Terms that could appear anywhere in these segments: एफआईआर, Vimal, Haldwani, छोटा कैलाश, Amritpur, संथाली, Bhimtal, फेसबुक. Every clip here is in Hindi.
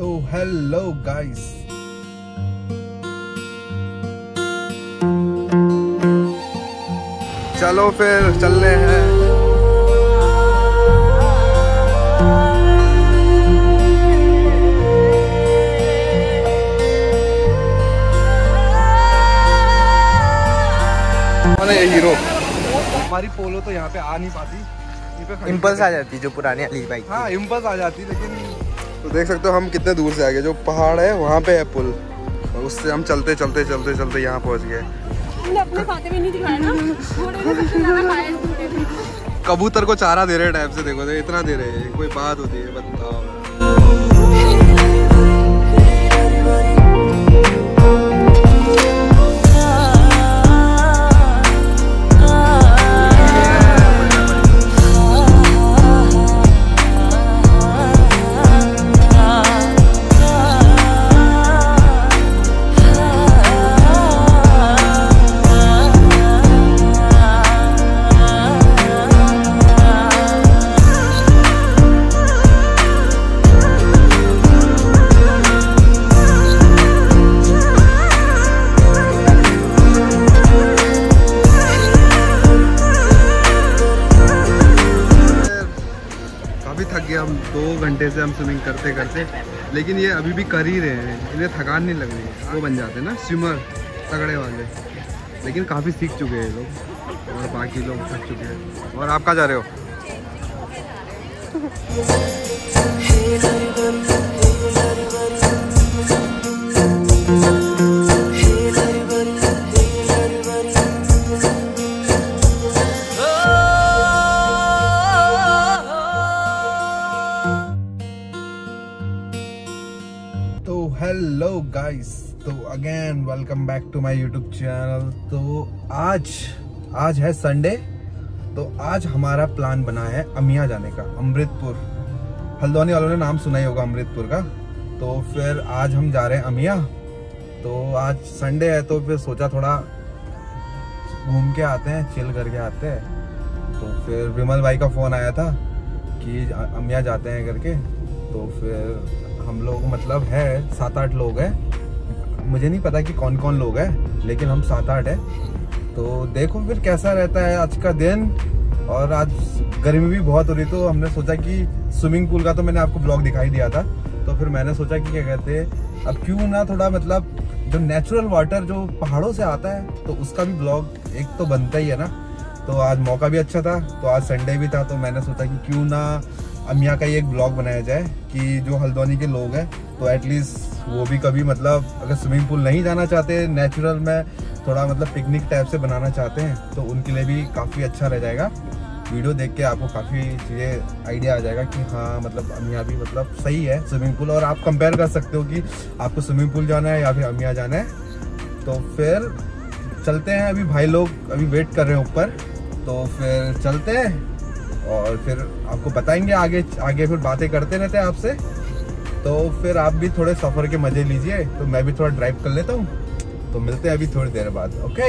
तो हेलो गाइस, चलो फिर चलने हैं। हीरो हमारी पोलो तो यहाँ पे आ नहीं पाती, इम्पल्स आ जाती जो पुराने अली बाइक। हाँ, इम्पल्स आ जाती, लेकिन तो देख सकते हो हम कितने दूर से आ गए। जो पहाड़ है वहाँ पे है पुल, और उससे हम चलते चलते चलते चलते यहाँ पहुँच गए। अपने फाते भी नहीं दिखाया ना। कबूतर को चारा दे रहे टाइप से, देखो तो इतना दे रहे हैं, कोई बात होती है बताओ। हम 2 घंटे से हम स्विमिंग करते करते, लेकिन ये अभी भी कर ही रहे हैं, इन्हें थकान नहीं लग रही है। वो बन जाते ना स्विमर तगड़े वाले, लेकिन काफ़ी सीख चुके हैं लोग, और बाकी लोग थक चुके हैं। और आप कहाँ जा रहे हो? हेलो गाइस, तो again welcome back to my YouTube channel. तो आज है संडे, तो आज हमारा प्लान बना है अमिया जाने का, अमृतपुर। हल्द्वानी वालों ने नाम सुना ही होगा अमृतपुर का। तो फिर आज हम जा रहे हैं अमिया। तो आज संडे है, तो फिर सोचा थोड़ा घूम के आते हैं, चिल करके आते हैं। तो फिर विमल भाई का फ़ोन आया था कि अमिया जाते हैं करके। तो फिर हम लोग मतलब है 7-8 लोग हैं, मुझे नहीं पता कि कौन कौन लोग हैं, लेकिन हम 7-8 हैं। तो देखो फिर कैसा रहता है आज का दिन। और आज गर्मी भी बहुत हो रही, तो हमने सोचा कि स्विमिंग पूल का तो मैंने आपको ब्लॉग दिखाई दिया था। तो फिर मैंने सोचा कि क्या कहते हैं, अब क्यों ना थोड़ा मतलब जो नेचुरल वाटर जो पहाड़ों से आता है, तो उसका भी ब्लॉग एक तो बनता ही है ना। तो आज मौका भी अच्छा था, तो आज संडे भी था, तो मैंने सोचा कि क्यों ना अमिया का ये एक ब्लॉग बनाया जाए कि जो हल्द्वानी के लोग हैं, तो एटलीस्ट वो भी कभी मतलब अगर स्विमिंग पूल नहीं जाना चाहते, नेचुरल में थोड़ा मतलब पिकनिक टाइप से बनाना चाहते हैं, तो उनके लिए भी काफ़ी अच्छा रह जाएगा। वीडियो देख के आपको काफ़ी चीज़ें आइडिया आ जाएगा कि हाँ मतलब अमिया भी मतलब सही है स्विमिंग पूल, और आप कंपेयर कर सकते हो कि आपको स्विमिंग पूल जाना है या फिर अमिया जाना है। तो फिर चलते हैं, अभी भाई लोग अभी वेट कर रहे हैं ऊपर, तो फिर चलते हैं और फिर आपको बताएंगे आगे फिर बातें करते रहते हैं आपसे। तो फिर आप भी थोड़े सफ़र के मज़े लीजिए, तो मैं भी थोड़ा ड्राइव कर लेता हूँ। तो मिलते हैं अभी थोड़ी देर बाद, ओके।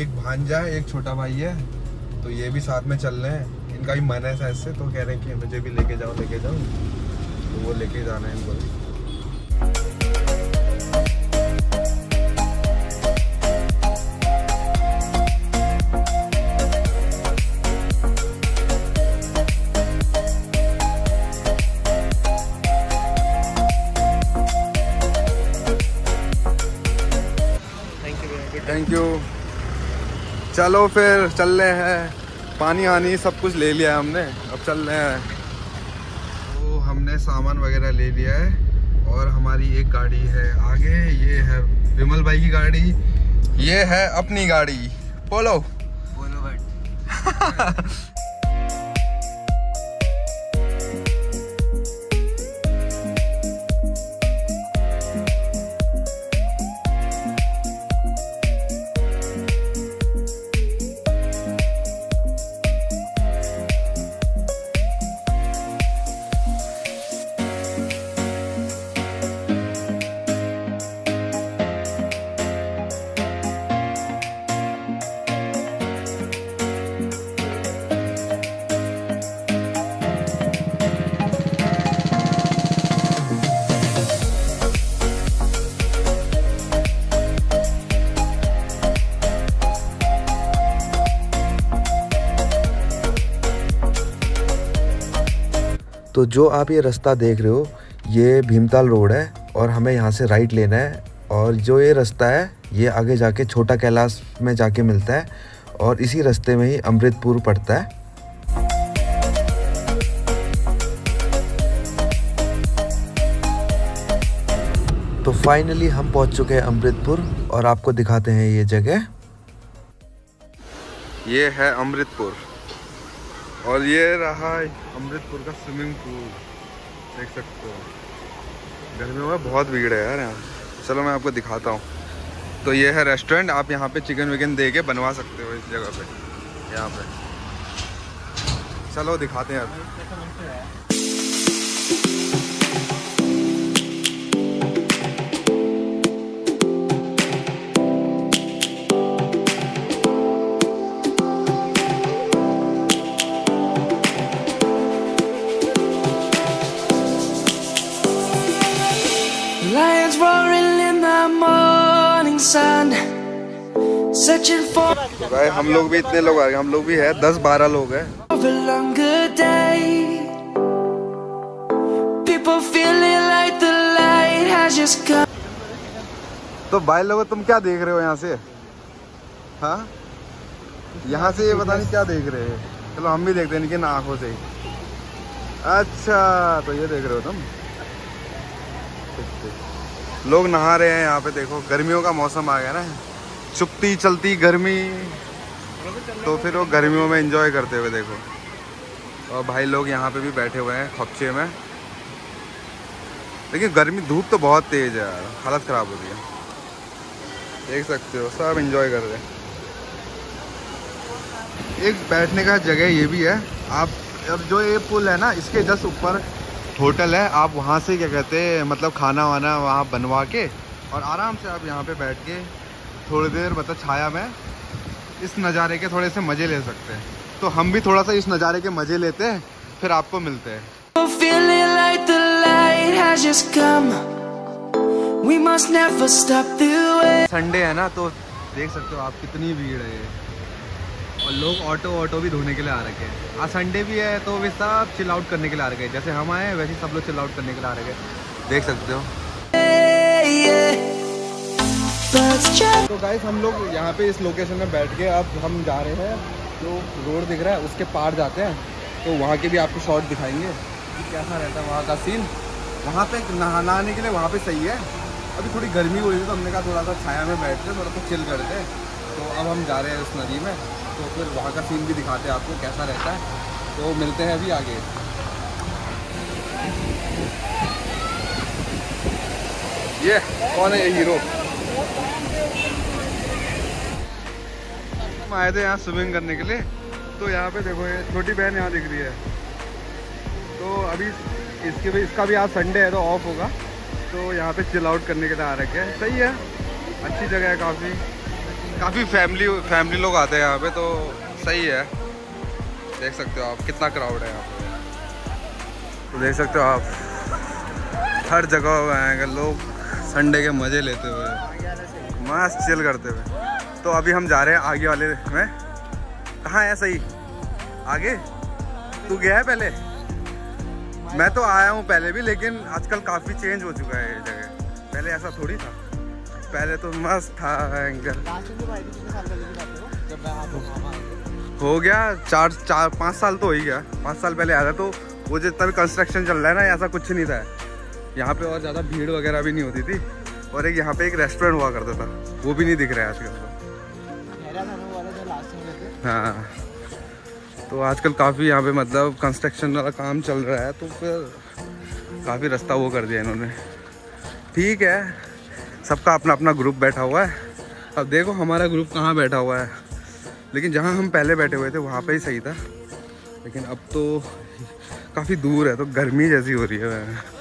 एक भांजा है, एक छोटा भाई है, तो ये भी साथ में चल रहे हैं। इनका भी मन है शायद से, तो कह रहे हैं कि मुझे भी लेके जाओ, तो वो लेके जाना है इनको भी। Thank you. चलो फिर चल रहे हैं, पानी सब कुछ ले लिया है हमने, अब चल रहे हैं। तो हमने सामान वगैरह ले लिया है, और हमारी एक गाड़ी है आगे, ये है विमल भाई की गाड़ी, ये है अपनी गाड़ी पोलो भाई। तो जो आप ये रास्ता देख रहे हो ये भीमताल रोड है और हमें यहाँ से राइट लेना है और जो ये रास्ता है ये आगे जाके छोटा कैलाश में जाके मिलता है और इसी रास्ते में ही अमृतपुर पड़ता है। तो फाइनली हम पहुँच चुके हैं अमृतपुर और आपको दिखाते हैं ये जगह। ये है अमृतपुर और ये रहा अमृतपुर का स्विमिंग पूल, देख सकते हो। गर्मियों में बहुत भीड़ है यार यहाँ। चलो मैं आपको दिखाता हूँ। तो ये है रेस्टोरेंट, आप यहाँ पे चिकन विकन दे के बनवा सकते हो इस जगह पे, यहाँ पे। चलो दिखाते हैं आप। तो भाई हम लोग भी इतने लोग आ गए, हम लोग भी है 10-12 लोग हैं। तो भाई लोगों तुम क्या देख रहे हो यहाँ से? हाँ यहाँ से ये पता नहीं क्या देख रहे हो। चलो हम भी देखते हैं लेकिन आंखों से। अच्छा तो ये देख रहे हो तुम, लोग नहा रहे हैं यहाँ पे। देखो गर्मियों का मौसम आ गया ना, चुपती चलती गर्मी, तो फिर वो गर्मियों में एंजॉय करते हुए देखो। और भाई लोग यहाँ पे भी बैठे हुए हैं खपचे में। लेकिन गर्मी, धूप तो बहुत तेज है यार, हालत ख़राब हो गई है। देख सकते हो सब एंजॉय कर रहे हैं। एक बैठने का जगह ये भी है। आप अब जो ये पुल है ना इसके जस्ट ऊपर होटल है, आप वहाँ से क्या कहते हैं मतलब खाना वाना वहाँ बनवा के और आराम से आप यहाँ पे बैठ के थोड़ी देर मतलब छाया में इस नज़ारे के थोड़े से मज़े ले सकते हैं। तो हम भी थोड़ा सा इस नज़ारे के मज़े लेते हैं, फिर आपको मिलते हैं। संडे है ना, तो देख सकते हो आप कितनी भीड़ है और लोग ऑटो भी धोने के लिए आ रखे हैं। आज संडे भी है तो वे सब चिल आउट करने के लिए आ रखे हैं। जैसे हम आए वैसे सब लोग चिल आउट करने के लिए आ रखे हैं, देख सकते हो। तो गाइस हम लोग यहाँ पे इस लोकेशन में बैठ के अब हम जा रहे हैं, जो रोड दिख रहा है उसके पार जाते हैं। तो वहाँ के भी आपको शॉर्ट दिखाएंगे कि कैसा रहता है वहाँ का सीन। वहाँ पे नहाने के लिए वहाँ पे सही है। अभी थोड़ी गर्मी हो रही है तो हमने कहा थोड़ा सा छाया में बैठते हैं, थोड़ा सा चिल करते हैं। तो अब हम जा रहे हैं उस नदी में, तो फिर वहाँ का सीन भी दिखाते हैं आपको कैसा रहता है। तो मिलते हैं अभी आगे। ये कौन है ये हीरो? हम आए थे यहाँ स्विमिंग करने के लिए। तो यहाँ पे देखो ये छोटी बहन यहाँ दिख रही है। तो अभी इसका भी आज संडे है तो ऑफ होगा, तो यहाँ पे चिल आउट करने के लिए आ रखे हैं। सही है, अच्छी जगह है, काफ़ी फैमिली लोग आते हैं यहाँ पे, तो सही है। देख सकते हो आप कितना क्राउड है यहाँ पे। तो देख सकते हो आप हर जगह आएंगे लोग संडे के मज़े लेते हुए, मस्त चिल करते हुए। तो अभी हम जा रहे हैं आगे वाले में। कहाँ है सही आगे? तू गया है पहले? मैं तो आया हूँ पहले भी, लेकिन आजकल काफ़ी चेंज हो चुका है ये जगह। पहले ऐसा थोड़ी था, पहले तो मस्त था एंकर। हो गया 4-5 साल तो हो ही गया। 5 साल पहले आया था, तो वो जितना भी कंस्ट्रक्शन चल रहा है ना ऐसा कुछ नहीं था यहाँ पे, और ज़्यादा भीड़ वगैरह भी नहीं होती थी। और एक यहाँ पे एक रेस्टोरेंट हुआ करता था, वो भी नहीं दिख रहा है आजकल तो। हाँ तो आजकल काफ़ी यहाँ पे मतलब कंस्ट्रक्शन वाला काम चल रहा है, तो फिर काफ़ी रास्ता वो कर दिया इन्होंने। ठीक है, सबका अपना अपना ग्रुप बैठा हुआ है। अब देखो हमारा ग्रुप कहाँ बैठा हुआ है, लेकिन जहाँ हम पहले बैठे हुए थे वहाँ पे ही सही था, लेकिन अब तो काफ़ी दूर है तो गर्मी जैसी हो रही है।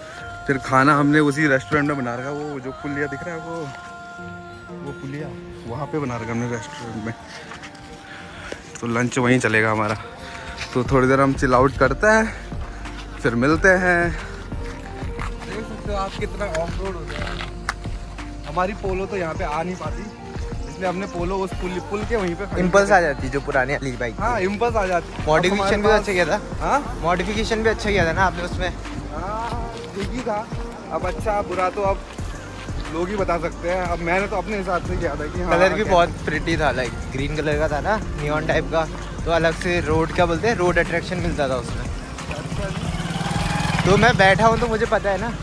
फिर खाना हमने उसी रेस्टोरेंट में बना रखा, वो जो पुलिया दिख रहा है वो पुलिया वहाँ पे बना रखा हमने रेस्टोरेंट में। तो लंच वहीं चलेगा हमारा। तो थोड़ी देर हम चिल आउट करते हैं, फिर मिलते हैं। देख सकते हो आप कितना ऑफ रोड हो गया। हमारी पोलो तो यहाँ पे आ नहीं पाती, इसलिए हमने पोलो उस पुल के वहीं पे इम्पल्स आ जाती जो पुराने अली बाइक। हाँ इम्पल्स आ जाती। मॉडिफिकेशन भी अच्छा किया था। हाँ मॉडिफिकेशन भी अच्छा किया था ना आपने उसमें। हाँ ठीक था। अब अच्छा बुरा तो अब लोग ही बता सकते हैं। अब मैंने तो अपने हिसाब से किया था कि हाँ, कलर भी बहुत प्रिटी था, लाइक ग्रीन कलर का था ना, नियॉन टाइप का, तो अलग से रोड क्या बोलते हैं रोड अट्रैक्शन मिलता था उसमें। तो मैं बैठा हूँ तो मुझे पता है ना,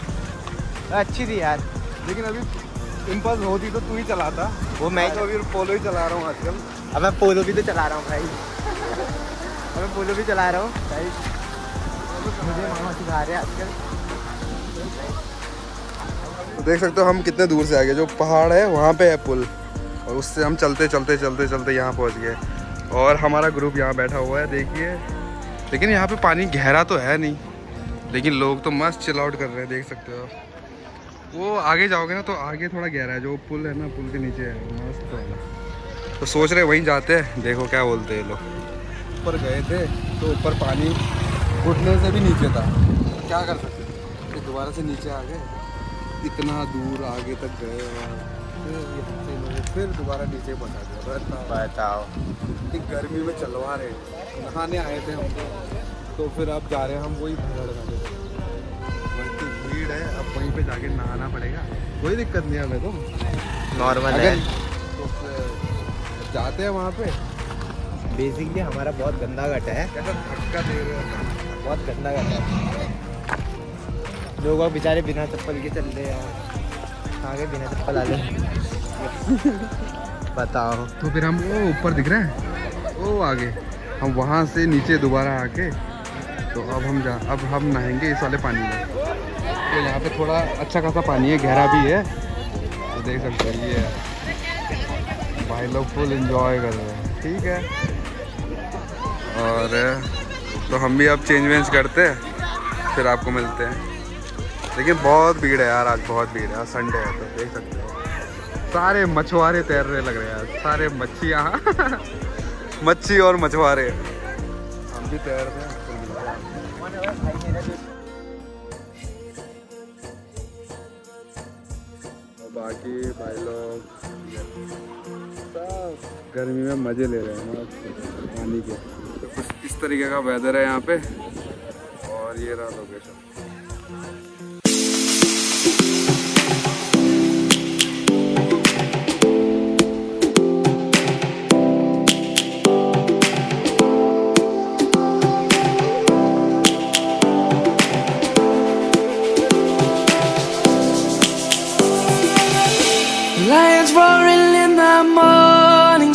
अच्छी थी यार। लेकिन अभी इम्पल्स होती तो तू ही चलाता वो। मैं तो अभी पोलो ही चला रहा हूँ आजकल। अब मैं पोलो भी तो चला रहा हूँ भाई। अब मैं पोलो भी चला रहा हूँ भाई, मुझे मामा सिखा रहे हैं आजकल। देख सकते हो हम कितने दूर से आ गए। जो पहाड़ है वहाँ पे है पुल, और उससे हम चलते चलते चलते चलते यहाँ पहुँच गए। और हमारा ग्रुप यहाँ बैठा हुआ है देखिए। लेकिन यहाँ पे पानी गहरा तो है नहीं, लेकिन लोग तो मस्त चिल आउट कर रहे हैं। देख सकते हो वो आगे जाओगे ना तो आगे थोड़ा गहरा है, जो पुल है ना पुल के नीचे है, मस्त है ना। तो सोच रहे वहीं जाते हैं, देखो क्या बोलते हैं लोग। ऊपर गए थे तो ऊपर पानी घुटने से भी नीचे था, क्या कर सकते थे, दोबारा से नीचे आ गए। इतना दूर आगे तक गए फिर दोबारा नीचे पहुँचा दिया। बताओ कि गर्मी में चलवा रहे, नहाने आए थे हम तो फिर अब जा रहे हैं हम वही भगड़ वाले बल्कि भीड़ है। अब वहीं पे जाके नहाना पड़ेगा, कोई दिक्कत नहीं हमें तो नॉर्मल है। तो जाते हैं वहाँ पे। बेसिकली हमारा बहुत गंदा गड्ढा है, धक्का दे रहे हैं, बहुत गंदा गड्ढा है। लोग और बेचारे बिना चप्पल के चल रहे हैं, आगे बिना चप्पल आ रहे। बताओ। तो फिर हम वो ऊपर दिख रहे हैं वो आगे, हम वहाँ से नीचे दोबारा आके तो अब हम नहाएंगे इस वाले पानी में। तो यहाँ पे थोड़ा अच्छा खासा पानी है, गहरा भी है, तो देख सकते हैं ये भाई लोग फुल एंजॉय कर रहे हैं। ठीक है, और तो हम भी अब चेंज वेंज करते हैं, फिर आपको मिलते हैं। लेकिन बहुत भीड़ है यार, आज बहुत भीड़ है, संडे है तो देख सकते हो सारे मछुआरे तैर रहे लग रहे हैं यार, सारे मच्छियाँ मच्छी और मछुआरे। हम भी तैर रहे हैं। बाकी भाई लोग गर्मी में मजे ले रहे हैं पानी के। कुछ इस तरीके का वेदर है यहाँ पे, और ये रहा location. Lions roaring in the morning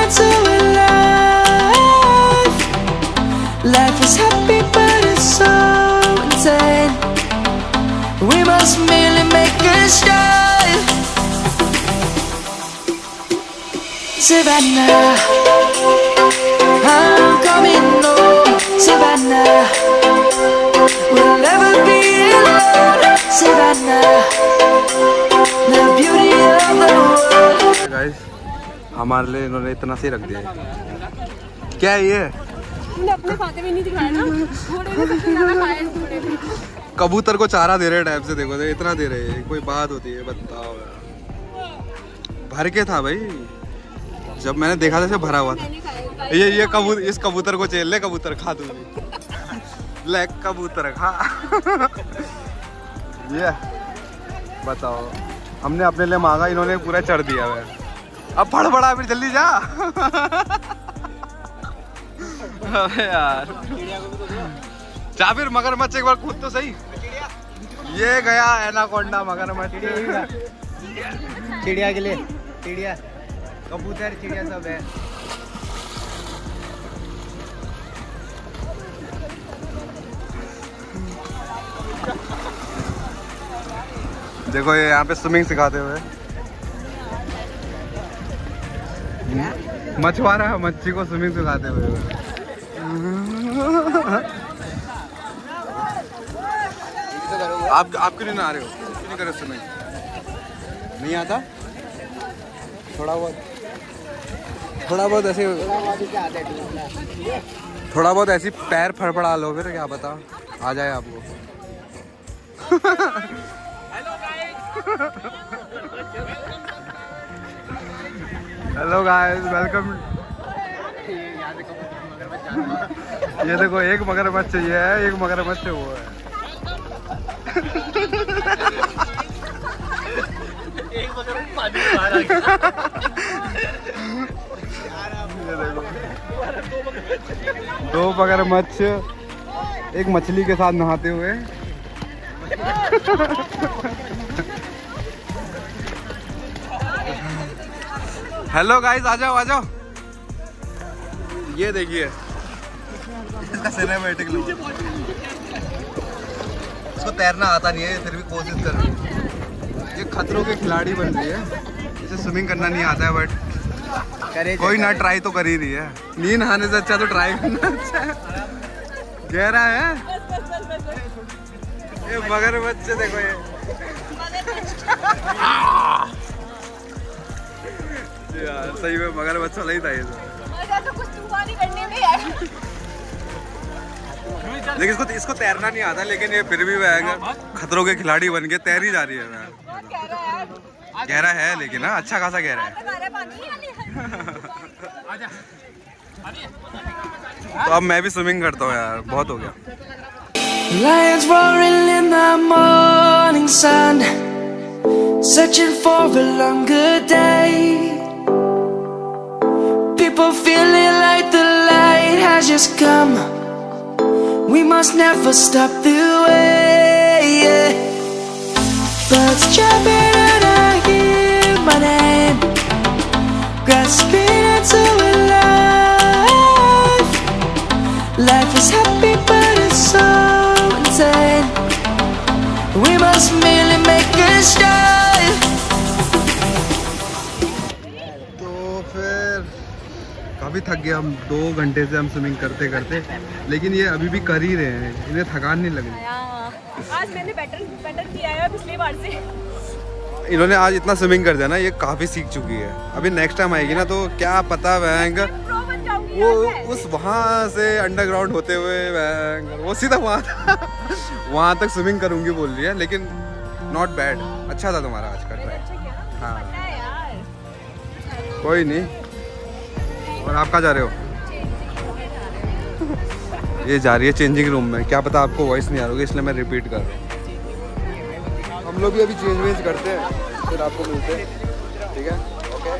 into a life. Life is happy but it's so, we must merely make a start. Savannah, I'm coming home. Savannah, we'll never be alone. Savannah, the beauty of the world. Guys, हमारे लिए इन्होंने इतना सी रख दिया है। क्या ये? अपने खाते में नहीं दिखाया ना, घोड़े ने सबसे ज़्यादा खाया है, घोड़े ने। कबूतर को चारा दे रहे टाइम से, देखो तो इतना दे रहे, कोई बात होती है बताओ। भर के था भाई, जब मैंने देखा था भरा हुआ था। ये कबूतर, इस कबूतर को चेल ले, कबूतर खा दूंगी ले, कबूतर खा ये बताओ। हमने अपने लिए मांगा, इन्होंने पूरा चढ़ दिया है। अब फड़फड़ा फिर जल्दी जा अरे यार जा फिर, मगरमच्छ एक बार खुद तो सही। ये गया एनाकोंडा, मगरमच्छ चिड़िया के लिए, चिड़िया कबूतर चिड़िया सब है। देखो ये यहाँ पे स्विमिंग सिखाते हुए मछुआरा है, मच्छी को स्विमिंग सिखाते हुए। आप क्यों नहीं आ रहे हो? क्यों नहीं कर रहे? समय नहीं आता, थोड़ा बहुत ऐसे, थोड़ा बहुत ऐसी पैर फड़फड़ा लो फिर क्या पता आ जाए आपको। Hello guys, welcome. ये देखो एक मगरमच्छ ये है, एक मगरमच्छ वो है। एक मगरमच्छ पानी में बाहर आ गया। ये देखो दो मगरमच्छ एक मछली के साथ नहाते हुए। हेलो गाइस, आ जाओ। ये देखिए इसका सिनेमैटिक लुक। इसको तैरना आता नहीं है फिर भी कोशिश कर रही है। ये खतरों के खिलाड़ी बन रही है। इसे स्विमिंग करना नहीं आता है बट कोई ना, ट्राई तो कर ही रही है। नींद आने से अच्छा तो ट्राई करना अच्छा है। गहरा है ये मगरमच्छ, देखो ये यार सही में मगरमच्छ वाला ही था ये। लेकिन इसको तैरना नहीं आता, लेकिन ये फिर भी वह खतरों के खिलाड़ी बन के तैर ही जा रही है। गहरा है लेकिन ना, अच्छा खासा गहरा है। तो अब मैं भी स्विमिंग करता हूँ यार, बहुत हो गया। People feeling like the light has just come. We must never stop the way. Yeah. Birds jumping and I hear my name, grasping into a life. Life is happy but it's so insane. We must merely make a start. अभी थक गए हम, 2 घंटे से हम स्विमिंग करते करते, लेकिन ये अभी भी कर ही रहे हैं, इन्हें थकान नहीं लग रही। आज मैंने बेटर किया है पिछले बार से। इन्होंने आज इतना स्विमिंग कर दिया ना, ये काफ़ी सीख चुकी है। अभी नेक्स्ट टाइम आएगी ना तो क्या पता वैंग वो उस वहाँ से अंडरग्राउंड होते हुए वैंग वो सीधा वहाँ तक स्विमिंग करूँगी बोल रही है। लेकिन नॉट बैड, अच्छा था तुम्हारा आज का ट्राई। हाँ कोई नहीं। और आप कहाँ जा रहे हो? ये जा रही है चेंजिंग रूम में। क्या पता आपको वॉइस नहीं आ रही होगी इसलिए मैं रिपीट कर रहा हूँ। हम लोग भी अभी चेंज वेंज करते हैं, फिर आपको मिलते हैं, ठीक है? ओके।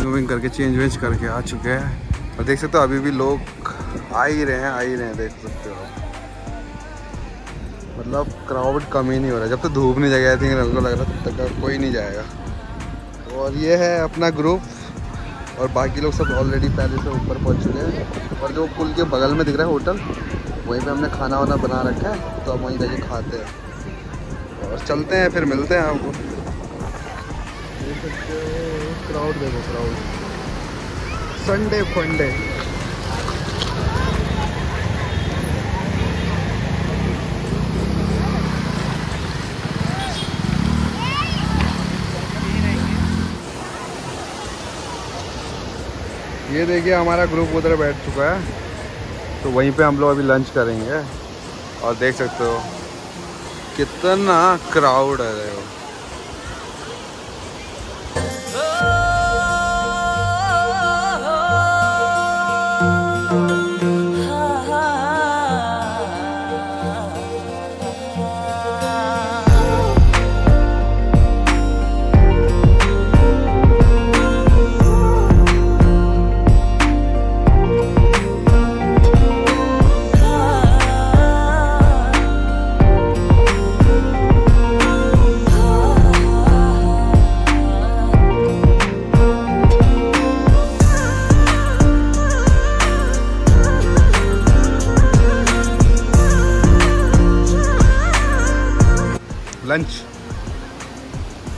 स्विमिंग करके चेंज वेंज करके आ चुके हैं और देख सकते हो अभी भी लोग आ ही रहे हैं। देख सकते हो मतलब क्राउड कम ही नहीं हो रहा। जब तक तो धूप नहीं जाएगी आई थिंक हमको लग रहा तब तक कोई नहीं जाएगा। और ये है अपना ग्रुप और बाकी लोग सब ऑलरेडी पहले से ऊपर पहुंच चुके हैं। और जो पुल के बगल में दिख रहा है होटल, वहीं पे हमने खाना वाना बना रखा है तो हम वहीं जाके खाते हैं और चलते हैं, फिर मिलते हैं आपको। देख सकते हो क्राउड, देखो क्राउड, संडे फंडे। ये देखिए हमारा ग्रुप उधर बैठ चुका है तो वहीं पे हम लोग अभी लंच करेंगे। और देख सकते हो कितना क्राउड है। देखो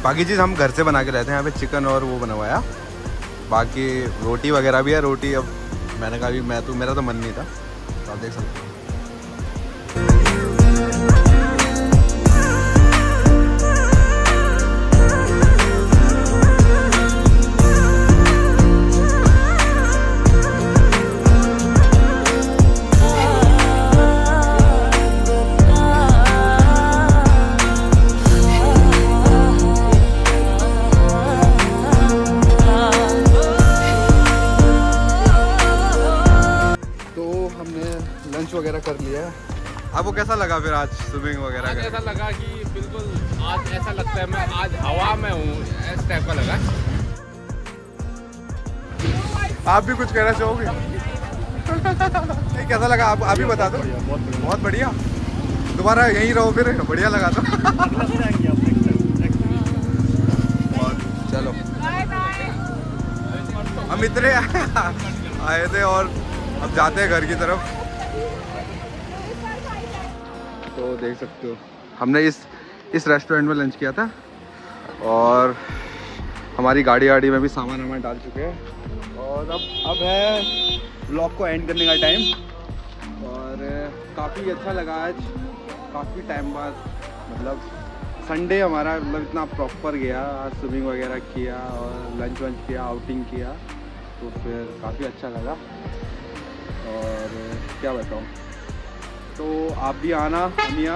बाकी चीज़ हम घर से बना के लाते हैं। यहाँ पे चिकन और वो बनवाया, बाकी रोटी वगैरह भी है। रोटी अब मैंने कहा भी मेरा तो मन नहीं था, तो आप देख सकते हैं। कर लिया। आपको कैसा लगा फिर आज स्विमिंग वगैरह? ऐसा लगा कि बिल्कुल आज ऐसा लगता है मैं आज हवा में हूँ, इस टाइप का लगा। आप भी कुछ कहना चाहोगे? नहीं, कैसा लगा आप ही बता दो। बहुत बढ़िया, दोबारा यहीं रहो फिर, बढ़िया लगा तो। और चलो हम इतने आए थे और अब जाते हैं घर की तरफ। तो देख सकते हो हमने इस रेस्टोरेंट में लंच किया था और हमारी गाड़ी में भी सामान हमारे डाल चुके हैं। और अब है ब्लॉग को एंड करने का टाइम। और काफ़ी अच्छा लगा आज, काफ़ी टाइम बाद मतलब संडे हमारा मतलब इतना प्रॉपर गया। आज स्विमिंग वगैरह किया और लंच वंच किया, आउटिंग किया, तो फिर काफ़ी अच्छा लगा। और क्या बताऊँ, तो आप भी आना अमिया।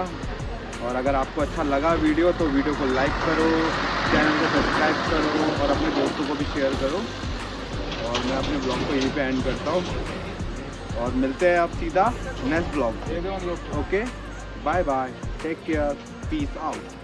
और अगर आपको अच्छा लगा वीडियो तो वीडियो को लाइक करो, चैनल को सब्सक्राइब करो और अपने दोस्तों को भी शेयर करो। और मैं अपने ब्लॉग को यहीं पे एंड करता हूँ और मिलते हैं आप सीधा next blog. Okay, bye bye, take care, peace out.